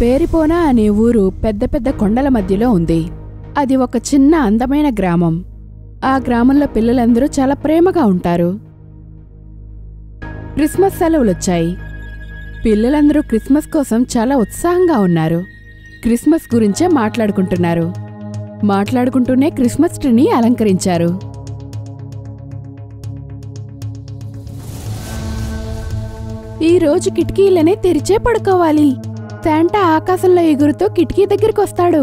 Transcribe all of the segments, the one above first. పేరిపోనా అనే ఊరు పెద్ద పెద్ద కొండల మధ్యలో ఉంది. అది ఒక చిన్న అందమైన గ్రామం. ఆ గ్రామంలో పిల్లలందరూ చాలా ప్రేమగా ఉంటారు. క్రిస్మస్ సెలవులు వచ్చాయి. పిల్లలందరూ క్రిస్మస్ కోసం చాలా ఉత్సాహంగా ఉన్నారు. క్రిస్మస్ గురించే మాట్లాడుకుంటున్నారు. మాట్లాడుకుంటూనే క్రిస్మస్ ట్రీని అలంకరించారు. ఈ రోజు కిటికీలనే తెరిచే పడుకోవాలి. శాంటా ఆకాశంలో ఎగురుతో కిటికీ దగ్గరికి వస్తాడు.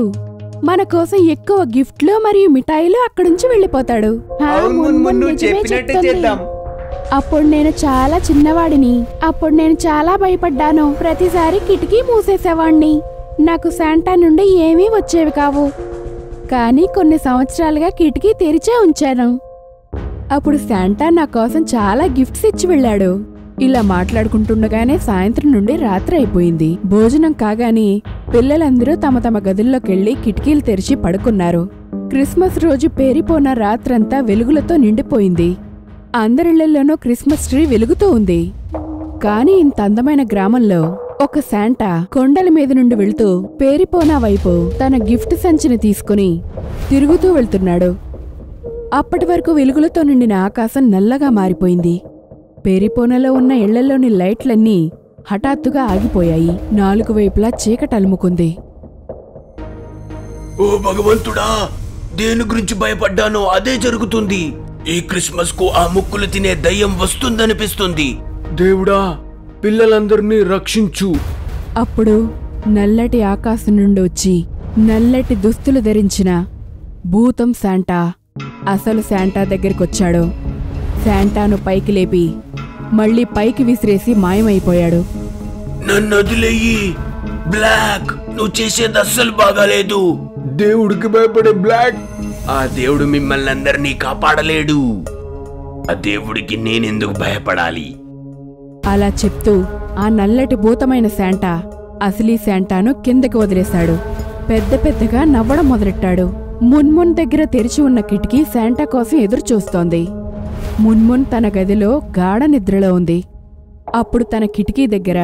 మన కోసం ఎక్కువ గిఫ్ట్లు మరియు మిఠాయిలు అక్కడి నుంచి వెళ్ళిపోతాడు. అప్పుడు నేను చాలా చిన్నవాడిని. అప్పుడు నేను చాలా భయపడ్డాను. ప్రతిసారి కిటికీ మూసేసేవాణ్ణి. నాకు శాంటా నుండి ఏమీ వచ్చేవి కావు. కానీ కొన్ని సంవత్సరాలుగా కిటికీ తెరిచే ఉంచాను. అప్పుడు శాంటా నా కోసం చాలా గిఫ్ట్స్ ఇచ్చి వెళ్ళాడు. ఇలా మాట్లాడుకుంటుండగానే సాయంత్రం నుండి రాత్రి అయిపోయింది. భోజనం కాగానే పిల్లలందరూ తమ తమ గదుల్లోకెళ్లి కిటికీలు తెరిచి పడుకున్నారు. క్రిస్మస్ రోజు పేరిపోయిన రాత్రంతా వెలుగులతో నిండిపోయింది. అందరిళ్లలోనూ క్రిస్మస్ ట్రీ వెలుగుతూ ఉంది. కానీ ఇంత అందమైన గ్రామంలో ఒక శాంటా కొండల మీద నుండి వెళ్తూ పేరిపోయిన వైపు తన గిఫ్ట్ సంచిని తీసుకుని తిరుగుతూ వెళ్తున్నాడు. అప్పటి వరకు వెలుగులతో నిండిన ఆకాశం నల్లగా మారిపోయింది. పేరిపోనలో ఉన్న ఇళ్లలోని లైట్లన్నీ హఠాత్తుగా ఆగిపోయాయి. నాలుగు వైపులా చీకటలుముకుంది. ఓ భగవంతుడా, దేని గురించి భయపడ్డానో అదే జరుగుతుంది. ఈ క్రిస్మస్ కు ఆ ముక్కులు తినే దయ్యం వస్తుందనిపిస్తుంది. దేవుడా, పిల్లలందరినీ రక్షించు. అప్పుడు నల్లటి ఆకాశం నుండి వచ్చి నల్లటి దుస్తులు ధరించిన భూతం శాంటా అసలు శాంటా దగ్గరికొచ్చాడు. శాంటాను పైకి లేపి మళ్ళీ పైకి విసిరేసి మాయమైపోయాడు. నన్నదిలేయి బ్లాక్, నువ్వు చేసేది అస్సలు బాగాలేదు. దేవుడికి భయపడే బ్లాక్, ఆ దేవుడు మిమ్మల్ని అందరినీ కాపాడలేడు. ఆ దేవుడికి నేనెందుకు భయపడాలి? అలా చెప్తూ ఆ నల్లటి భూతమైన శాంటా అసలీ శాంటాను కిందకి వదిలేశాడు. పెద్ద పెద్దగా నవ్వడం మొదలెట్టాడు. మున్మున్ దగ్గర తెరిచి ఉన్న కిటికీ శాంటా కోసం ఎదురు చూస్తోంది. మున్మున్ తన గదిలో గాఢ నిద్రలో ఉంది. అప్పుడు తన కిటికీ దగ్గర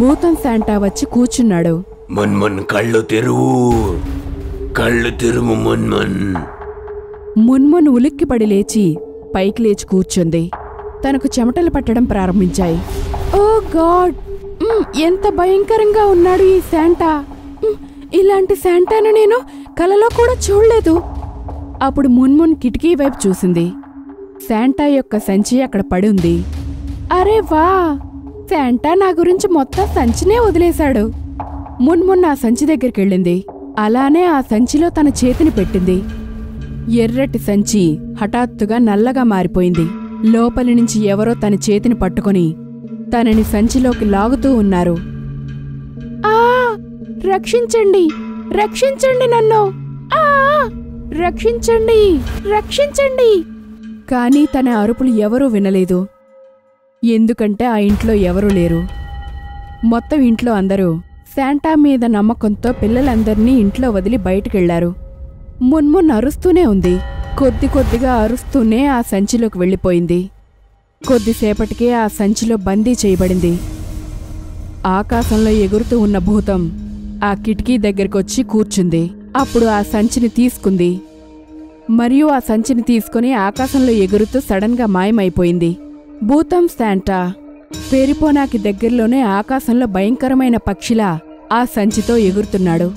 భూతం శాంటా వచ్చి కూర్చున్నాడు. మున్మున్, కళ్ళు తెరువు, కళ్ళు తెరువు. మున్మున్ ఉలిక్కిపడి లేచి పైకి లేచి కూర్చుంది. తనకు చెమటలు పట్టడం ప్రారంభించాయి. ఓ గాడ్, ఎంత భయంకరంగా ఉన్నాడు ఈ శాంటా. ఇలాంటి శాంటాను నేను కలలో కూడా చూడలేదు. అప్పుడు మున్మున్ కిటికీ వైపు చూసింది. శాంటా యొక్క సంచి అక్కడ పడి ఉంది. అరే వా, శాంటా నా గురించి మొత్తం సంచినే వదిలేశాడు. మున్మున్ ఆ సంచి దగ్గరికి వెళ్ళింది. అలానే ఆ సంచిలో తన చేతిని పెట్టింది. ఎర్రటి సంచి హఠాత్తుగా నల్లగా మారిపోయింది. లోపలి నుంచి ఎవరో తన చేతిని పట్టుకొని తనని సంచిలోకి లాగుతూ ఉన్నారు. ఆ, రక్షించండి, రక్షించండి నన్ను, ఆ రక్షించండి, రక్షించండి. కానీ తన అరుపులు ఎవరూ వినలేదు. ఎందుకంటే ఆ ఇంట్లో ఎవరూ లేరు. మొత్తం ఇంట్లో అందరూ శాంటా మీద నమ్మకంతో పిల్లలందరినీ ఇంట్లో వదిలి బయటికెళ్లారు. మున్మున్ అరుస్తూనే ఉంది. కొద్ది కొద్దిగా అరుస్తూనే ఆ సంచిలోకి వెళ్ళిపోయింది. కొద్దిసేపటికే ఆ సంచిలో బందీ చేయబడింది. ఆకాశంలో ఎగురుతూ ఉన్న భూతం ఆ కిటికీ దగ్గరకొచ్చి కూర్చుంది. అప్పుడు ఆ సంచిని తీసుకుంది. మరియు ఆ సంచిని తీసుకుని ఆకాశంలో ఎగురుతూ సడన్గా మాయమైపోయింది. భూతం శాంటా పేరిపోనాకి దగ్గరలోనే ఆకాశంలో భయంకరమైన పక్షిలా ఆ సంచితో ఎగురుతున్నాడు.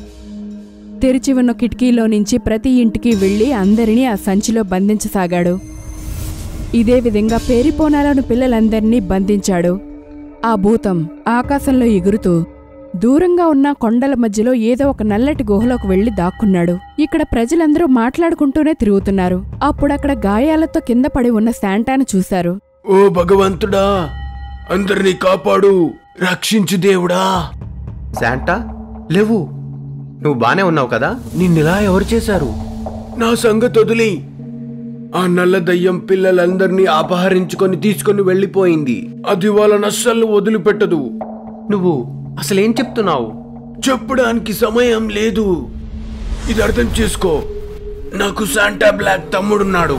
తెరిచి ఉన్న కిటికీలో నుంచి ప్రతి ఇంటికి వెళ్ళి అందరినీ ఆ సంచిలో బంధించసాగాడు. ఇదే విధంగా పేరిపోనాలను పిల్లలందరినీ బంధించాడు. ఆ భూతం ఆకాశంలో ఎగురుతూ దూరంగా ఉన్న కొండల మధ్యలో ఏదో ఒక నల్లటి గుహలోకి వెళ్లి దాక్కున్నాడు. ఇక్కడ ప్రజలందరూ మాట్లాడుకుంటూనే తిరుగుతున్నారు. అప్పుడక్కడ గాయాలతో కింద పడి ఉన్న శాంటాను చూశారు. ఓ భగవంతుడా, అందరినీ కాపాడు, రక్షించు దేవుడా. శాంటా, లేవు, నువ్వు బానే ఉన్నావు కదా? నిన్నలా ఎవరు చేశారు? నా సంగతి వదిలి, ఆ నల్ల దయ్యం పిల్లలందరినీ అపహరించుకొని తీసుకొని వెళ్లిపోయింది. అది వాళ్ళని అస్సలు వదిలిపెట్టదు. నువ్వు అసలేం చెప్తున్నావు? చెప్పడానికి సమయం లేదు. ఇది అర్థం చేసుకో, నాకు శాంటా బ్లాక్ తమ్ముడున్నాడు.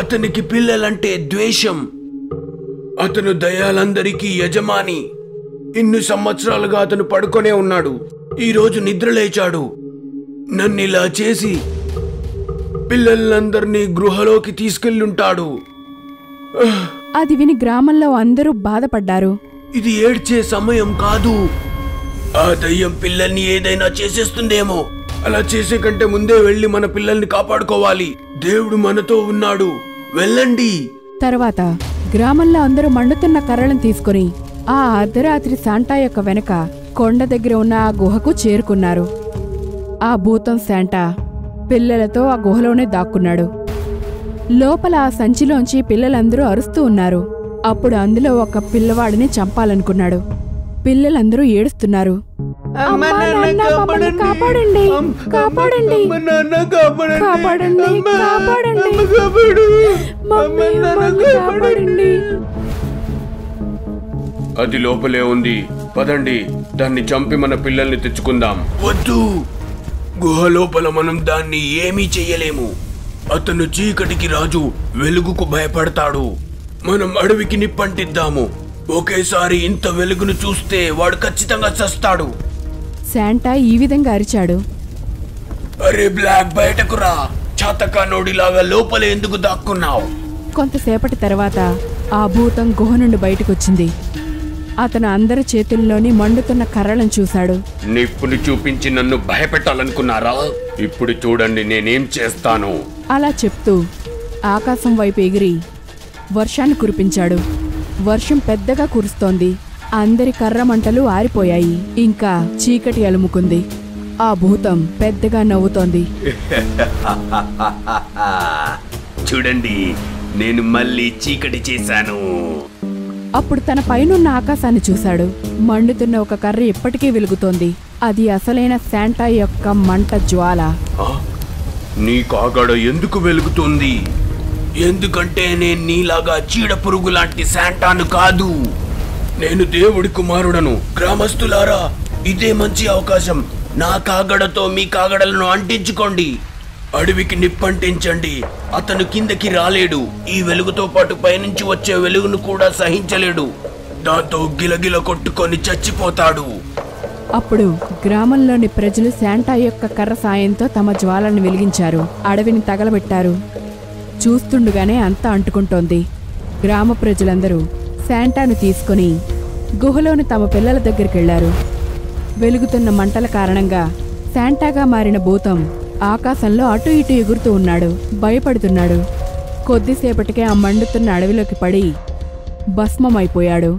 అతనికి పిల్లలంటే ద్వేషం. అతను దయాలందరికీ యజమాని. ఇన్ని సంవత్సరాలుగా అతను పడుకొనే ఉన్నాడు. ఈ రోజు నిద్ర లేచాడు. నన్నిలా చేసి పిల్లలందర్నీ గృహలోకి తీసుకెళ్ళుంటాడు. అది విని గ్రామంలో అందరూ బాధపడ్డారు. ఇది ఏడ్చే సమయం కాదు. ఆ దయ్యం పిల్లల్ని ఏదైనా చేసేస్తుందేమో. అలా చేసే కంటే ముందే వెళ్ళి మన పిల్లల్ని కాపాడుకోవాలి. దేవుడు మనతో ఉన్నాడు, వెళ్ళండి. తర్వాత గ్రామంలో అందరూ మండుతున్న కర్రలను తీసుకుని ఆ అర్ధరాత్రి శాంటా యొక్క వెనక కొండ దగ్గర ఉన్న ఆ గుహకు చేరుకున్నారు. ఆ భూతం శాంటా పిల్లలతో ఆ గుహలోనే దాక్కున్నాడు. లోపల ఆ సంచిలోంచి పిల్లలందరూ అరుస్తూ ఉన్నారు. అప్పుడు అందులో ఒక పిల్లవాడిని చంపాలనుకున్నాడు. పిల్లలందరూ ఏడుస్తున్నారు. అది లోపలే ఉంది, పదండి దాన్ని చంపి మన పిల్లల్ని తెచ్చుకుందాం. వద్దు, గుహ లోపల మనం దాన్ని ఏమీ చెయ్యలేము. అతను చీకటికి రాజు, వెలుగుకు భయపడతాడు. మనం అడవికి నిప్పంటిద్దాము. ఒకేసారి ఇంత వెలుగును చూస్తే వాడు ఖచ్చితంగా చస్తాడు. శాంటా ఈ విధంగా అరిచాడు, అరే బ్లాక్ బయటకు రా, చాతకానోడిలాగా లోపలే ఎందుకు దాక్కున్నావు? కొంతసేపటి తర్వాత ఆ భూతం గుహ నుండి బయటకొచ్చింది. అతను అందరి చేతుల్లోని మండుతున్న కర్రలను చూశాడు. నిప్పుని చూపించి నన్ను భయపెట్టాలనుకున్నారా? ఇప్పుడు చూడండి నేనేం చేస్తాను. అలా చెప్తూ ఆకాశం వైపు ఎగిరి వర్షాన్ని కురిపించాడు. వర్షం పెద్దగా కురుస్తోంది. అందరి కర్ర మంటలు ఆరిపోయాయి. ఇంకా చీకటి అలుముకుంది. ఆ భూతం పెద్దగా నవ్వుతోంది. చూడండి, నేను మళ్ళీ చీకటి చేశాను. అప్పుడు తన పైనున్న ఆకాశాన్ని చూశాడు. మండుతున్న ఒక కర్ర ఎప్పటికీ వెలుగుతోంది. అది అసలైన శాంటా యొక్క మంట జ్వాల. నీ కాగడ ఎందుకు వెలుగుతోంది? ఎందుకంటే నేను నీలాగా చీడ పురుగు లాంటి శాంటాను కాదు. నేను దేవుడి కుమారుడను. గ్రామస్తులారా, ఇదే మంచి అవకాశం. నా కాగడతో మీ కాగడలను అంటించుకోండి. అడవికి నిప్పంటించండి. అతను కిందకి రాలేడు. ఈ వెలుగుతో పాటు పైనుంచి వచ్చే వెలుగును కూడా సహించలేడు. దాంతో గిలగిల కొట్టుకొని చచ్చిపోతాడు. అప్పుడు గ్రామంలోని ప్రజలు శాంటా యొక్క కర్ర సాయంతో తమ జ్వాలను వెలిగించారు. అడవిని తగలబెట్టారు. చూస్తుండగానే అంతా అంటుకుంటోంది. గ్రామ ప్రజలందరూ శాంటాను తీసుకుని గుహలోని తమ పిల్లల దగ్గరికి వెళ్లారు. వెలుగుతున్న మంటల కారణంగా శాంటాగా మారిన భూతం ఆకాశంలో అటు ఇటు ఎగురుతూ ఉన్నాడు. భయపడుతున్నాడు. కొద్దిసేపటికే ఆ మండుతున్న అడవిలోకి పడి భస్మమైపోయాడు.